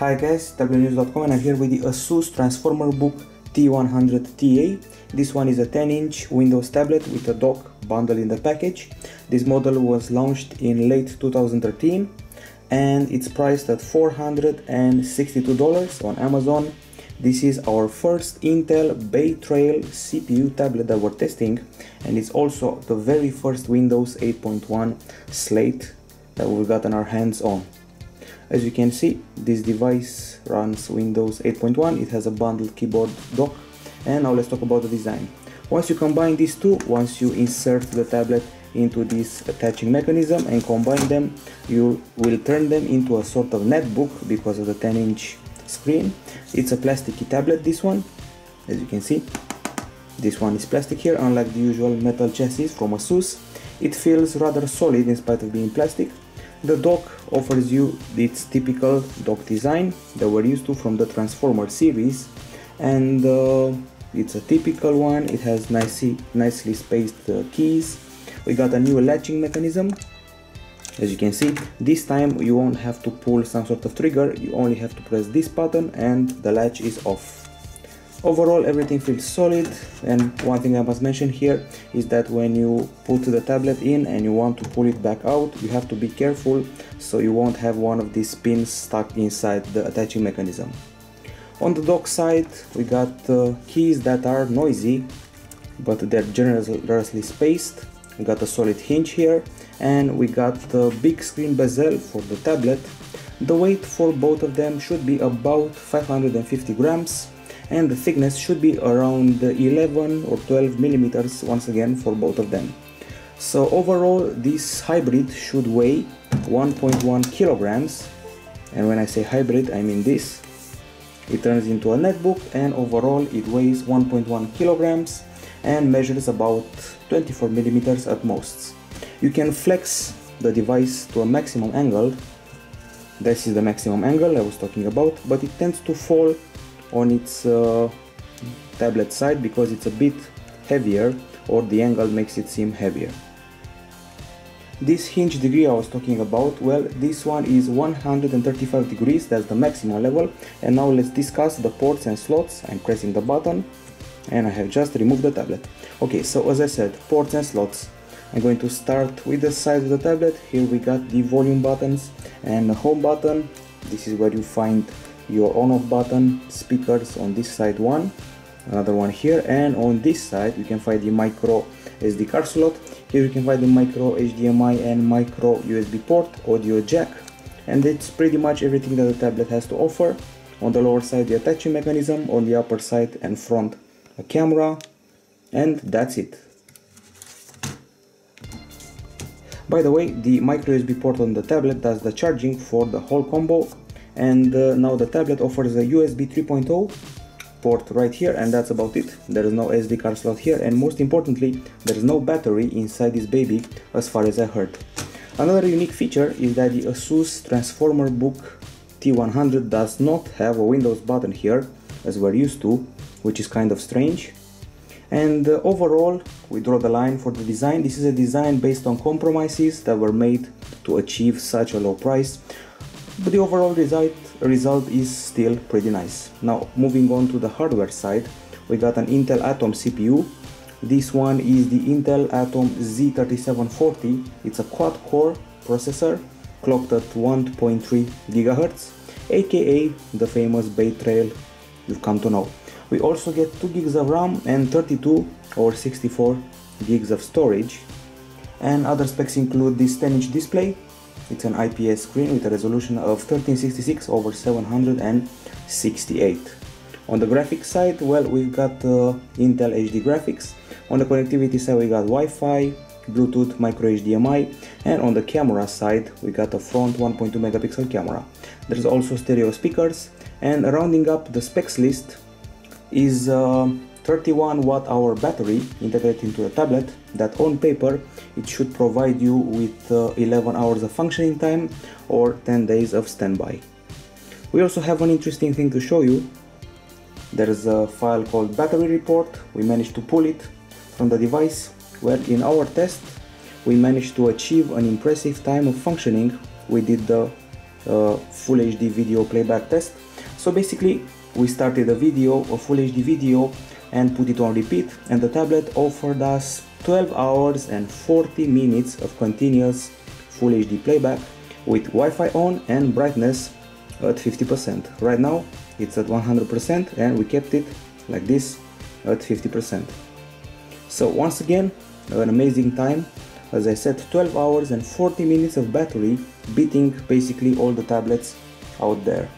Hi guys, Tablet-News.com, and I'm here with the Asus Transformer Book T100TA. This one is a 10-inch Windows tablet with a dock bundle in the package. This model was launched in late 2013 and it's priced at $462 on Amazon. This is our first Intel Bay Trail CPU tablet that we're testing, and it's also the very first Windows 8.1 slate that we've gotten our hands on. As you can see, this device runs Windows 8.1, it has a bundled keyboard dock, and now let's talk about the design. Once you combine these two, once you insert the tablet into this attaching mechanism and combine them, you will turn them into a sort of netbook because of the 10-inch screen. It's a plasticky tablet, this one, as you can see. This one is plastic here, unlike the usual metal chassis from ASUS. It feels rather solid in spite of being plastic. The dock offers you its typical dock design that we're used to from the Transformer series, and it's a typical one. It has nicely spaced keys. We got a new latching mechanism, as you can see. This time you won't have to pull some sort of trigger, you only have to press this button and the latch is off. Overall, everything feels solid, and one thing I must mention here is that when you put the tablet in and you want to pull it back out, you have to be careful so you won't have one of these pins stuck inside the attaching mechanism. On the dock side, we got keys that are noisy, but they're generously spaced. We got a solid hinge here, and we got the big screen bezel for the tablet. The weight for both of them should be about 550 grams. And the thickness should be around 11 or 12 millimeters once again for both of them. So overall this hybrid should weigh 1.1 kilograms, and when I say hybrid I mean this. It turns into a netbook, and overall it weighs 1.1 kilograms and measures about 24 millimeters at most. You can flex the device to a maximum angle. This is the maximum angle I was talking about, but it tends to fall on its tablet side because it's a bit heavier, or the angle makes it seem heavier. This hinge degree I was talking about, well, this one is 135 degrees, that's the maximum level. And now let's discuss the ports and slots. I'm pressing the button and I have just removed the tablet. Okay, so as I said, ports and slots. I'm going to start with the side of the tablet. Here we got the volume buttons and the home button. This is where you find your on-off button, speakers on this side one, another one here, and on this side you can find the micro SD card slot. Here you can find the micro HDMI and micro USB port, audio jack, and it's pretty much everything that the tablet has to offer. On the lower side the attaching mechanism, on the upper side and front a camera, and that's it. By the way, the micro USB port on the tablet does the charging for the whole combo. And now the tablet offers a USB 3.0 port right here, and that's about it. There is no SD card slot here, and most importantly, there is no battery inside this baby, as far as I heard. Another unique feature is that the ASUS Transformer Book T100 does not have a Windows button here, as we're used to, which is kind of strange. And overall, we draw the line for the design. This is a design based on compromises that were made to achieve such a low price. But the overall result is still pretty nice. Now moving on to the hardware side, we got an Intel Atom CPU. This one is the Intel Atom Z3740. It's a quad-core processor clocked at 1.3 GHz, aka the famous Bay Trail you've come to know. We also get 2 gigs of RAM and 32 or 64 gigs of storage. And other specs include this 10-inch display. It's an IPS screen with a resolution of 1366 over 768. On the graphics side, well, we've got Intel HD Graphics. On the connectivity side, we got Wi-Fi, Bluetooth, micro HDMI, and on the camera side, we got a front 1.2 megapixel camera. There's also stereo speakers, and rounding up the specs list is 31 watt-hour battery integrated into the tablet that on paper it should provide you with 11 hours of functioning time or 10 days of standby. We also have an interesting thing to show you. There's a file called battery report. We managed to pull it from the device. Well, in our test we managed to achieve an impressive time of functioning. We did the full HD video playback test. So basically we started a video, a full HD video, and put it on repeat, and the tablet offered us 12 hours and 40 minutes of continuous full HD playback with Wi-Fi on and brightness at 50%. Right now it's at 100% and we kept it like this at 50%. So once again, an amazing time. As I said, 12 hours and 40 minutes of battery, beating basically all the tablets out there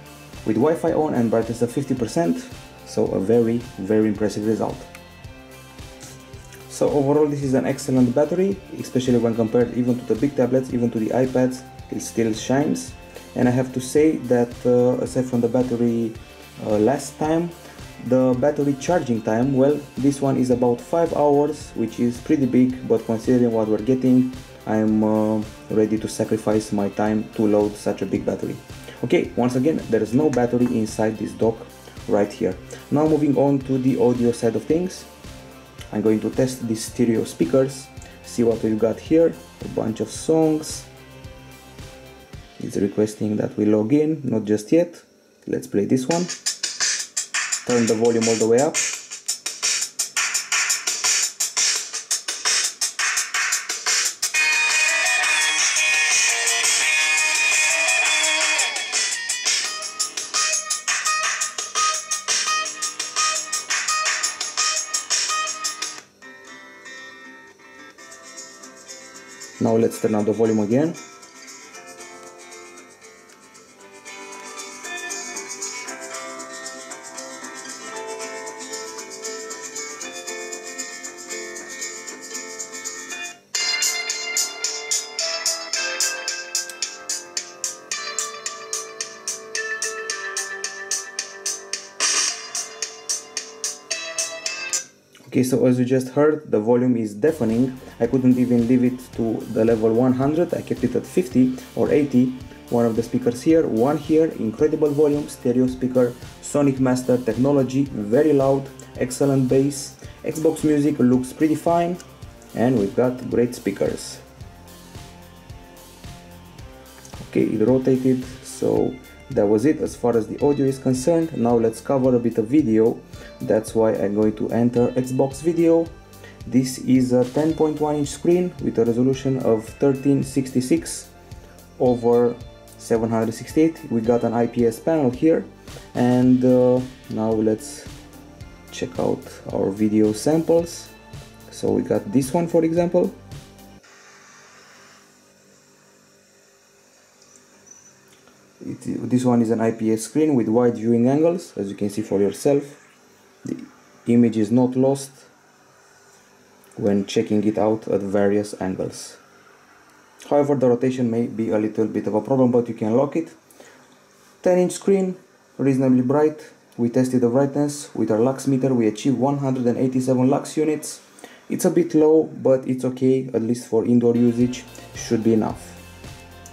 with Wi-Fi on and brightness of 50%. So a very, very impressive result. So overall this is an excellent battery, especially when compared even to the big tablets, even to the iPads, it still shines. And I have to say that aside from the battery last time, the battery charging time, well, this one is about 5 hours, which is pretty big, but considering what we're getting, I'm ready to sacrifice my time to load such a big battery. Okay, once again, there is no battery inside this dock right here. Now moving on to the audio side of things, I'm going to test these stereo speakers, see what we've got here. A bunch of songs. It's requesting that we log in, not just yet. Let's play this one. Turn the volume all the way up. Now let's turn up the volume again. Okay, so as you just heard, the volume is deafening. I couldn't even leave it to the level 100, I kept it at 50 or 80. One of the speakers here, one here, incredible volume, stereo speaker, Sonic Master technology, very loud, excellent bass, Xbox Music looks pretty fine, and we've got great speakers. Okay, it rotated, so that was it as far as the audio is concerned. Now let's cover a bit of video. That's why I'm going to enter Xbox Video. This is a 10.1 inch screen with a resolution of 1366 over 768. We got an IPS panel here, and now let's check out our video samples. So we got this one, for example. This one is an IPS screen with wide viewing angles, as you can see for yourself. The image is not lost when checking it out at various angles. However, the rotation may be a little bit of a problem, but you can lock it. 10-inch screen, reasonably bright. We tested the brightness with our lux meter. We achieved 187 lux units. It's a bit low, but it's okay, at least for indoor usage, should be enough.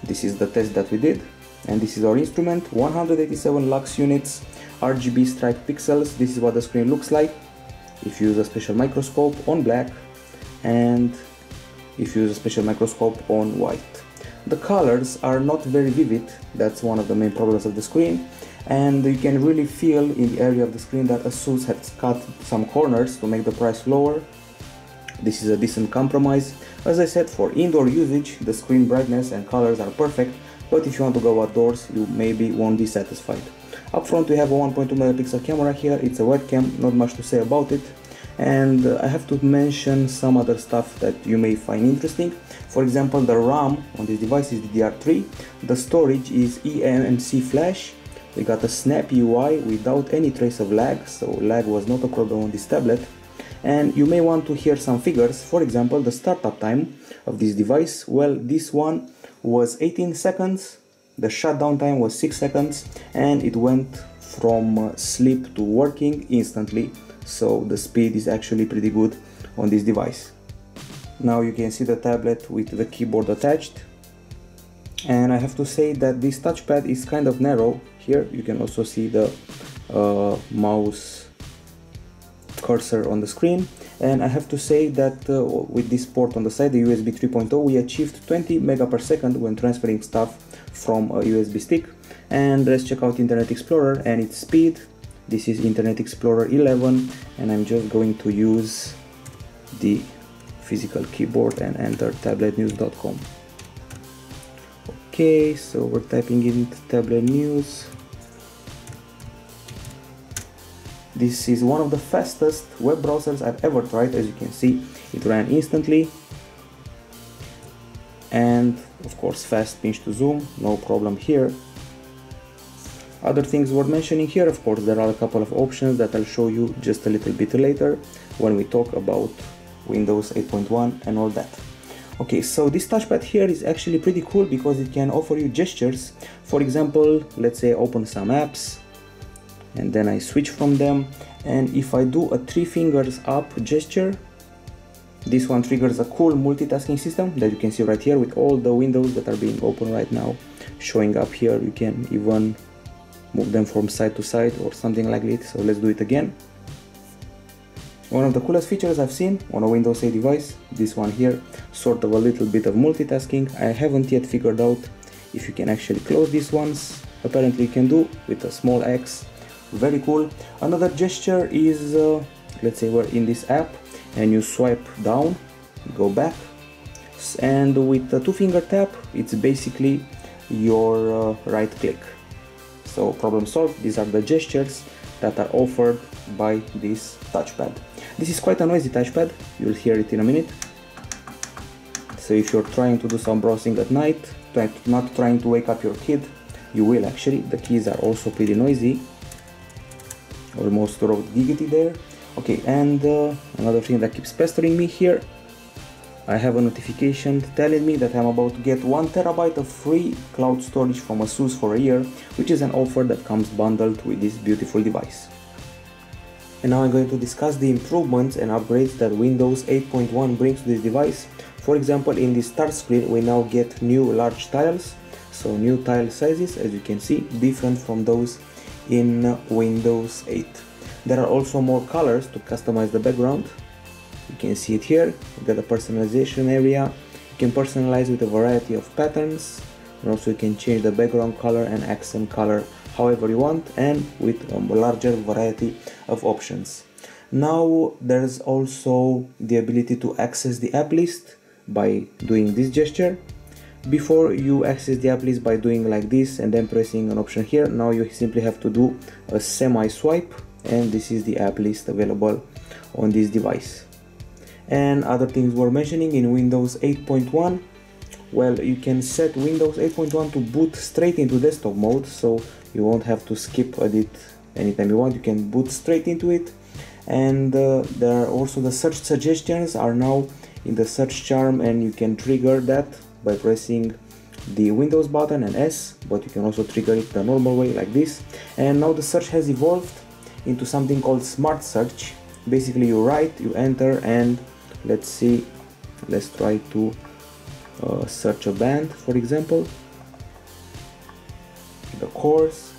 This is the test that we did, and this is our instrument, 187 lux units. RGB striped pixels, this is what the screen looks like if you use a special microscope on black, and if you use a special microscope on white. The colors are not very vivid, that's one of the main problems of the screen, and you can really feel in the area of the screen that ASUS has cut some corners to make the price lower. This is a decent compromise. As I said, for indoor usage, the screen brightness and colors are perfect, but if you want to go outdoors, you maybe won't be satisfied. Up front we have a 1.2 megapixel camera here, it's a webcam, not much to say about it. And I have to mention some other stuff that you may find interesting. For example, the RAM on this device is DDR3, the storage is eMMC flash, we got a snap UI without any trace of lag, so lag was not a problem on this tablet. And you may want to hear some figures, for example, the startup time of this device. Well, this one was 18 seconds. The shutdown time was 6 seconds, and it went from sleep to working instantly, so the speed is actually pretty good on this device. Now you can see the tablet with the keyboard attached, and I have to say that this touchpad is kind of narrow. Here you can also see the mouse cursor on the screen, and I have to say that with this port on the side, the USB 3.0, we achieved 20 megabytes per second when transferring stuff from a USB stick. And let's check out Internet Explorer and its speed. This is Internet Explorer 11, and I'm just going to use the physical keyboard and enter Tablet-News.com. Okay, so we're typing in Tablet News. This is one of the fastest web browsers I've ever tried. As you can see, it ran instantly. And of course, fast pinch to zoom, no problem here. Other things worth mentioning here, of course, there are a couple of options that I'll show you just a little bit later when we talk about Windows 8.1 and all that. Okay, so this touchpad here is actually pretty cool because it can offer you gestures. For example, let's say I open some apps and then I switch from them, and if I do a three fingers up gesture, this one triggers a cool multitasking system that you can see right here with all the windows that are being open right now showing up here. You can even move them from side to side or something like this. So let's do it again. One of the coolest features I've seen on a Windows 8 device, this one here, sort of a little bit of multitasking. I haven't yet figured out if you can actually close these ones. Apparently you can do with a small X. Very cool. Another gesture is, let's say we're in this app and you swipe down, go back, and with a two finger tap it's basically your right click. So problem solved. These are the gestures that are offered by this touchpad. This is quite a noisy touchpad, you'll hear it in a minute. So if you're trying to do some browsing at night, not trying to wake up your kid, you will actually. The keys are also pretty noisy. Almost wrote giggity there. Okay, and another thing that keeps pestering me here, I have a notification telling me that I'm about to get 1 terabyte of free cloud storage from ASUS for a year, which is an offer that comes bundled with this beautiful device. And now I'm going to discuss the improvements and upgrades that Windows 8.1 brings to this device. For example, in this start screen we now get new large tiles, so new tile sizes, as you can see, different from those in Windows 8. There are also more colors to customize the background. You can see it here, you've got a personalization area, you can personalize with a variety of patterns, and also you can change the background color and accent color however you want, and with a larger variety of options. Now there's also the ability to access the app list by doing this gesture. Before you access the app list by doing like this and then pressing an option here, now you simply have to do a semi-swipe, and this is the app list available on this device. And other things we're mentioning in Windows 8.1, well, you can set Windows 8.1 to boot straight into desktop mode, so you won't have to skip edit anytime you want, you can boot straight into it. And there are also the search suggestions are now in the search charm, and you can trigger that by pressing the Windows button and S, but you can also trigger it the normal way like this. And now the search has evolved into something called smart search. Basically you write, you enter, and let's see, let's try to search a band, for example, the course.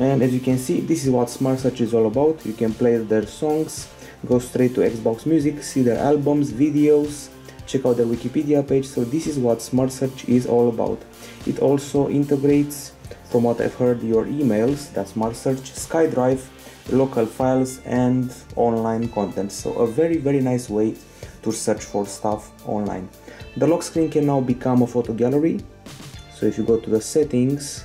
And as you can see, this is what smart search is all about. You can play their songs, go straight to Xbox Music, see their albums, videos, check out their Wikipedia page. So this is what smart search is all about. It also integrates, from what I've heard, your emails, that smart search, SkyDrive, local files, and online content. So a very, very nice way to search for stuff online. The lock screen can now become a photo gallery. So if you go to the settings,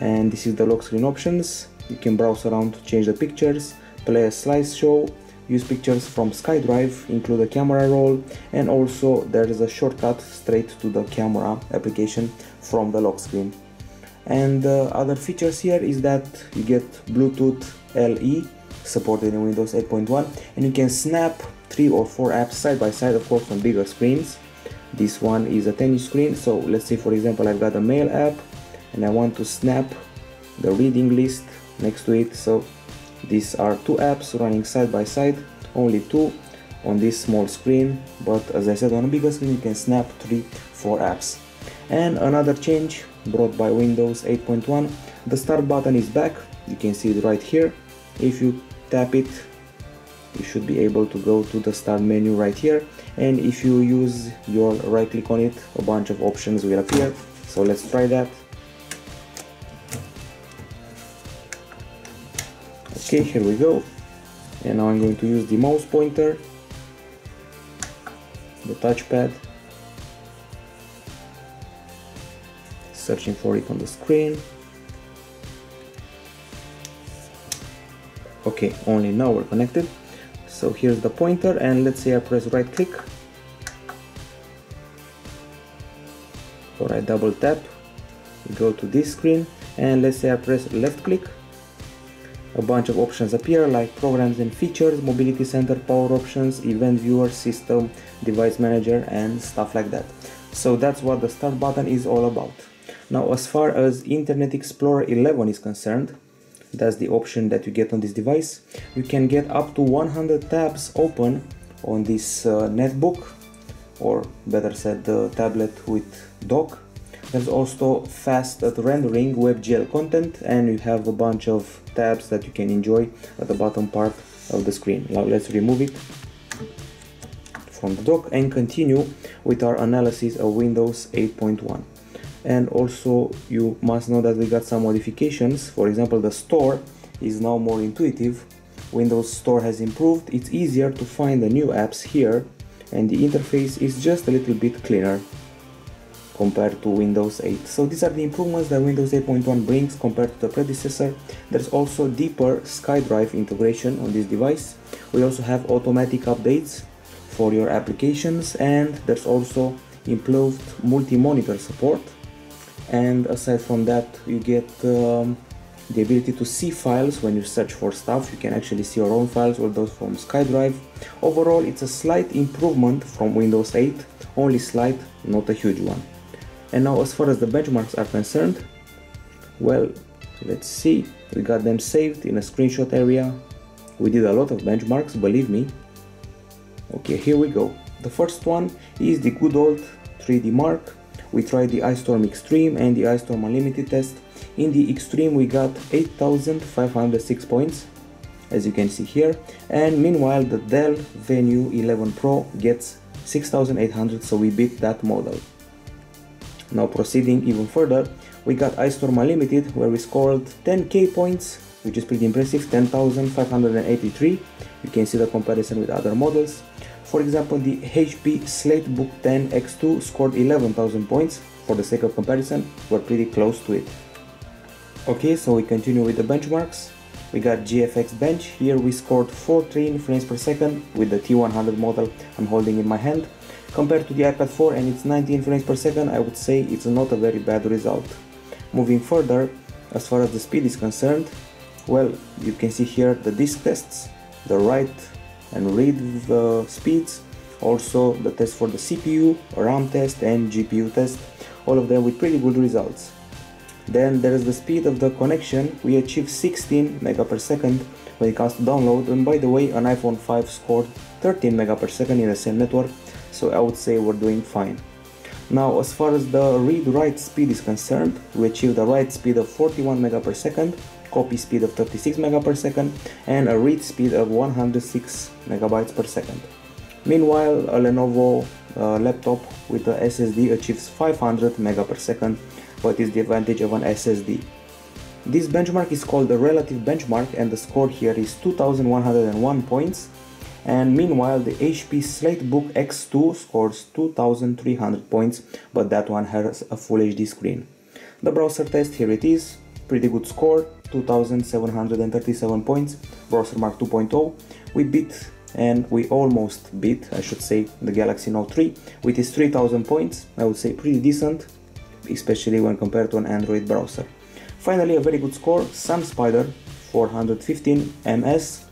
and this is the lock screen options, you can browse around to change the pictures, play a slideshow, use pictures from SkyDrive, include a camera roll, and also there is a shortcut straight to the camera application from the lock screen. And other features here is that you get Bluetooth LE supported in Windows 8.1, and you can snap 3 or 4 apps side by side, of course on bigger screens. This one is a 10-inch screen, so let's say for example I've got a mail app and I want to snap the reading list next to it. So these are 2 apps running side by side, only 2 on this small screen, but as I said, on a bigger screen you can snap 3-4 apps. And another change brought by Windows 8.1, the start button is back, you can see it right here. If you tap it, you should be able to go to the start menu right here, and if you use your right click on it, a bunch of options will appear. So let's try that. Okay, here we go. And now I'm going to use the mouse pointer, the touchpad, searching for it on the screen. Okay, only now we're connected. So here's the pointer, and let's say I press right click or I double tap, we go to this screen, and let's say I press left click. A bunch of options appear like programs and features, mobility center, power options, event viewer, system, device manager, and stuff like that. So that's what the start button is all about. Now, as far as Internet Explorer 11 is concerned, that's the option that you get on this device. You can get up to 100 tabs open on this netbook, or better said, the tablet with dock. There's also fast at rendering WebGL content, and you have a bunch of tabs that you can enjoy at the bottom part of the screen. Now let's remove it from the dock and continue with our analysis of Windows 8.1. And also you must know that we got some modifications. For example, the store is now more intuitive. Windows Store has improved. It's easier to find the new apps here, and the interface is just a little bit cleaner compared to Windows 8. So these are the improvements that Windows 8.1 brings compared to the predecessor. There's also deeper SkyDrive integration on this device. We also have automatic updates for your applications, and there's also improved multi-monitor support. And aside from that, you get the ability to see files when you search for stuff. You can actually see your own files or those from SkyDrive. Overall, it's a slight improvement from Windows 8, only slight, not a huge one. And now, as far as the benchmarks are concerned, well, let's see, we got them saved in a screenshot area. We did a lot of benchmarks, believe me. Okay, here we go. The first one is the good old 3D Mark. We tried the Ice Storm Extreme and the Ice Storm Unlimited test. In the Extreme we got 8,506 points, as you can see here, and meanwhile the Dell Venue 11 Pro gets 6,800, so we beat that model. Now proceeding even further, we got Ice Storm Unlimited, where we scored 10k points, which is pretty impressive, 10,583. You can see the comparison with other models. For example, the HP Slatebook 10 X2 scored 11,000 points. For the sake of comparison, we're pretty close to it. Okay, so we continue with the benchmarks. We got GFX Bench. Here we scored 14 frames per second with the T100 model I'm holding in my hand. Compared to the iPad 4 and its 19 frames per second, I would say it's not a very bad result. Moving further, as far as the speed is concerned, well, you can see here the disk tests, the write and read speeds, also the test for the CPU, RAM test and GPU test, all of them with pretty good results. Then there is the speed of the connection. We achieved 16 Mbps when it comes to download, and by the way, an iPhone 5 scored 13 Mbps in the same network, so I would say we're doing fine. Now, as far as the read-write speed is concerned, we achieved a write speed of 41 Mbps, copy speed of 36 Mbps, and a read speed of 106 MB/s. Meanwhile, a Lenovo laptop with the SSD achieves 500 Mbps, but is the advantage of an SSD. This benchmark is called the relative benchmark, and the score here is 2,101 points. And meanwhile, the HP Slatebook X2 scores 2,300 points, but that one has a full HD screen. The browser test, here it is, pretty good score, 2,737 points, browser mark 2.0. We beat, and we almost beat, I should say, the Galaxy Note 3 with its 3,000 points. I would say pretty decent, especially when compared to an Android browser. Finally, a very good score, SunSpider 415 MS.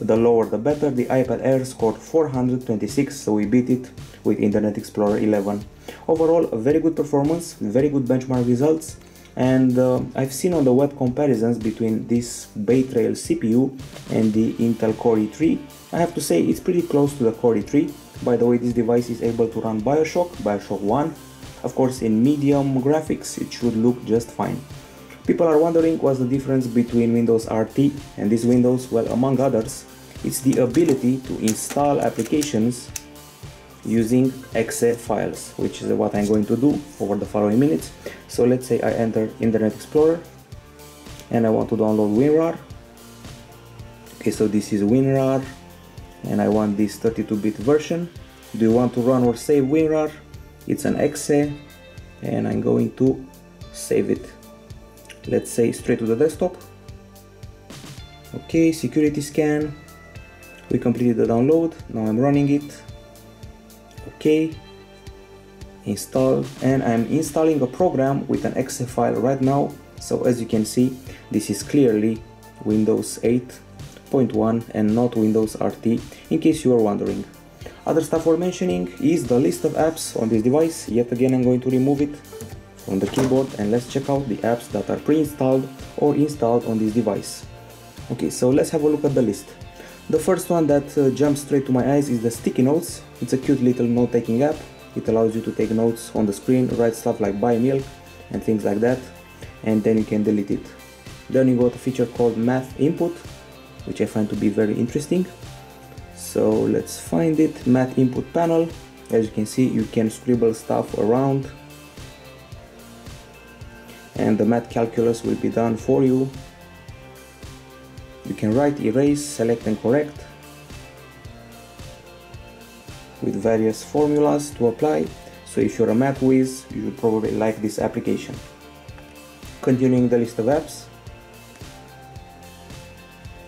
The lower the better. The iPad Air scored 426, so we beat it with Internet Explorer 11. Overall, a very good performance, very good benchmark results, and I've seen on the web comparisons between this Bay Trail CPU and the Intel Core i3. I have to say it's pretty close to the Core i3. By the way, this device is able to run Bioshock 1. Of course, in medium graphics, it should look just fine. People are wondering what's the difference between Windows RT and this Windows. Well, among others, it's the ability to install applications using exe files, which is what I'm going to do over the following minutes. So let's say I enter Internet Explorer and I want to download WinRAR. Okay, so this is WinRAR and I want this 32-bit version. Do you want to run or save WinRAR? It's an exe and I'm going to save it. Let's say straight to the desktop. Okay, security scan. We completed the download. Now I'm running it. Okay, install, and I'm installing a program with an exe file right now. So as you can see, this is clearly Windows 8.1 and not Windows RT, in case you are wondering. Other stuff worth mentioning is the list of apps on this device. Yet again, I'm going to remove it from the keyboard and let's check out the apps that are pre-installed or installed on this device. Okay, so let's have a look at the list. The first one that jumps straight to my eyes is the sticky notes. It's a cute little note-taking app. It allows you to take notes on the screen, write stuff like buy milk and things like that, and then you can delete it. Then you got a feature called math input, which I find to be very interesting. So let's find it, math input panel. As you can see, you can scribble stuff around and the math calculus will be done for you. You can write, erase, select and correct with various formulas to apply. So if you're a math whiz, you will probably like this application. Continuing the list of apps.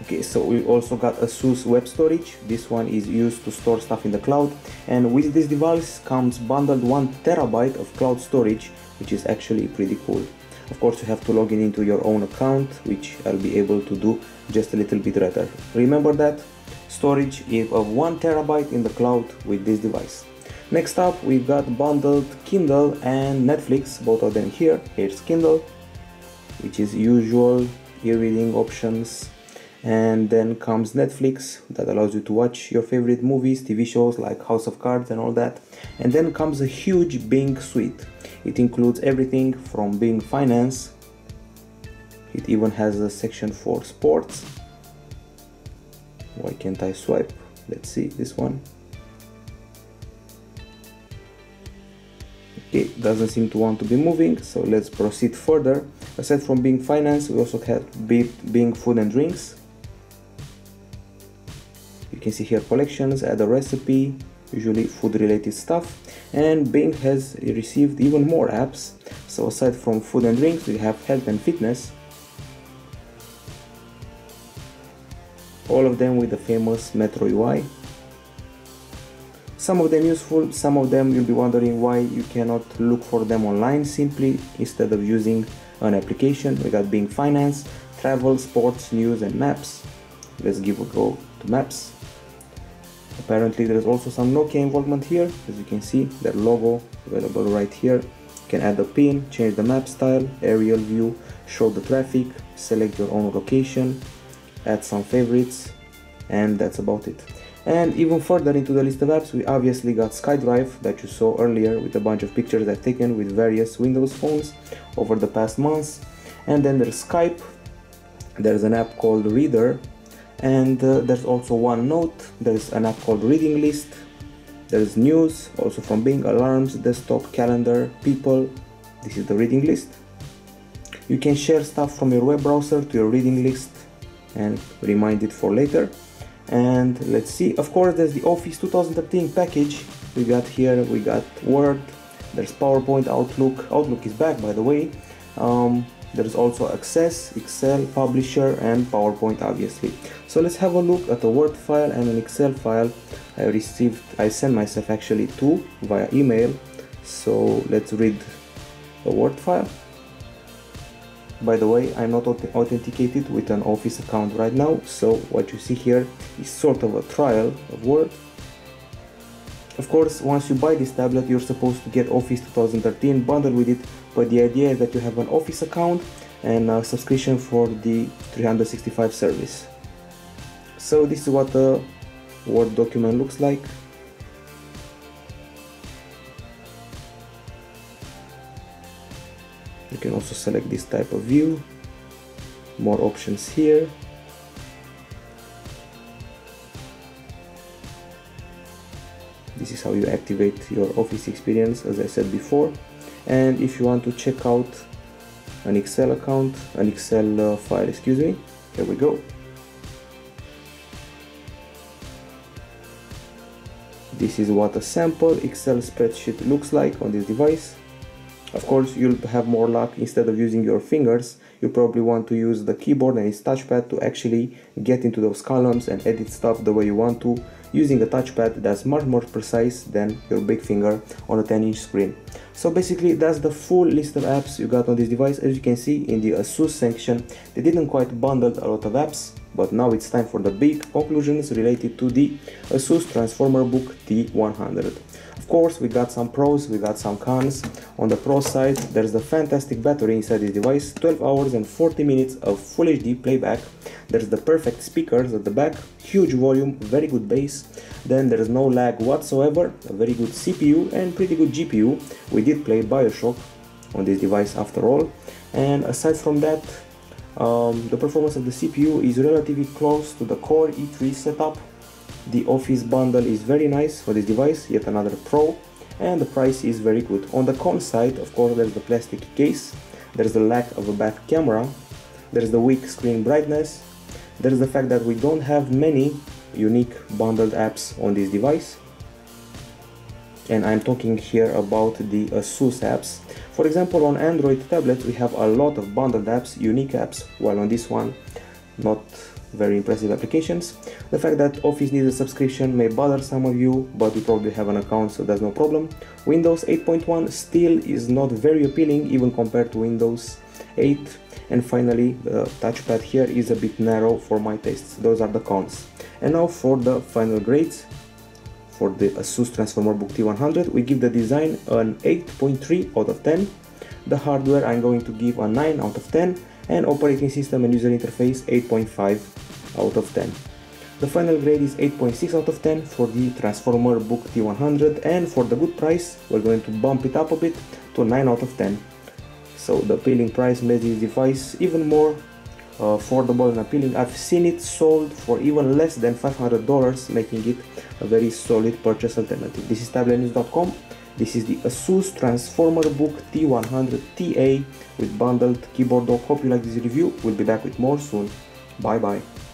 Okay, so we also got ASUS web storage. This one is used to store stuff in the cloud, and with this device comes bundled 1 terabyte of cloud storage, which is actually pretty cool. Of course, you have to log in into your own account, which I'll be able to do just a little bit later. Remember that storage is of 1 terabyte in the cloud with this device. Next up, we've got bundled Kindle and Netflix, both of them here. Here's Kindle, which is usual e-reading options, and then comes Netflix that allows you to watch your favorite movies, TV shows like House of Cards and all that. And then comes a huge Bing suite. It includes everything from Bing Finance. It even has a section for sports. Why can't I swipe? Let's see this one. Okay, doesn't seem to want to be moving, so let's proceed further. Aside from Bing Finance, we also have Bing Food and Drinks. You can see here collections, add a recipe, usually food-related stuff. And Bing has received even more apps. So aside from food and drinks, we have health and fitness. All of them with the famous Metro UI. Some of them useful, some of them you'll be wondering why you cannot look for them online simply instead of using an application. We got Bing Finance, travel, sports, news and maps. Let's give a go to maps. Apparently there's also some Nokia involvement here. As you can see, their logo available right here. You can add a pin, change the map style, aerial view, show the traffic, select your own location, add some favorites, and that's about it. And even further into the list of apps, we obviously got SkyDrive that you saw earlier with a bunch of pictures I've taken with various Windows phones over the past months. And then there's Skype, there's an app called Reader, and there's also OneNote, there's an app called Reading List, there's News, also from Bing, Alarms, Desktop, Calendar, People. This is the Reading List. You can share stuff from your web browser to your Reading List and remind it for later. And let's see, of course there's the Office 2013 package. We got here, we got Word, there's PowerPoint, Outlook. Outlook is back, by the way. There's also Access, Excel, Publisher and PowerPoint obviously. So let's have a look at a Word file and an Excel file I sent myself actually two via email. So let's read the Word file. By the way, I'm not authenticated with an Office account right now, so what you see here is sort of a trial of Word. Of course, once you buy this tablet, you're supposed to get Office 2013 bundled with it, but the idea is that you have an Office account and a subscription for the 365 service. So this is what a Word document looks like. You can also select this type of view, more options here. This is how you activate your Office experience, as I said before. And if you want to check out an Excel account, an Excel file, excuse me, here we go. This is what a sample Excel spreadsheet looks like on this device. Of course, you'll have more luck. Instead of using your fingers, you probably want to use the keyboard and its touchpad to actually get into those columns and edit stuff the way you want to, using a touchpad that's much more precise than your big finger on a 10-inch screen. So basically, that's the full list of apps you got on this device. As you can see, in the ASUS section, they didn't quite bundle a lot of apps, but now it's time for the big conclusions related to the ASUS Transformer Book T100. Of course, we got some pros, we got some cons. On the pro side, there's the fantastic battery inside this device, 12 hours and 40 minutes of Full HD playback. There's the perfect speakers at the back, huge volume, very good bass. Then there's no lag whatsoever, a very good CPU and pretty good GPU. We did play Bioshock on this device after all. And aside from that, the performance of the CPU is relatively close to the Core i3 setup. The Office bundle is very nice for this device, yet another pro, and the price is very good. On the con side, of course, there's the plastic case, there's the lack of a back camera, there's the weak screen brightness, there's the fact that we don't have many unique bundled apps on this device, and I'm talking here about the ASUS apps. For example, on Android tablets, we have a lot of bundled apps, unique apps, while on this one, not very impressive applications. The fact that Office needs a subscription may bother some of you, but you probably have an account, so that's no problem. Windows 8.1 still is not very appealing, even compared to Windows 8. And finally, the touchpad here is a bit narrow for my tastes. Those are the cons. And now for the final grades. For the ASUS Transformer Book T100, we give the design an 8.3 out of 10. The hardware I'm going to give a 9 out of 10. And operating system and user interface 8.5 out of 10. The final grade is 8.6 out of 10 for the Transformer Book T100, and for the good price, we're going to bump it up a bit to 9 out of 10. So the appealing price makes this device even more affordable and appealing. I've seen it sold for even less than $500, making it a very solid purchase alternative. This is Tablet-News.com. This is the ASUS Transformer Book T100TA with bundled keyboard dock. Hope you like this review. We'll be back with more soon. Bye bye.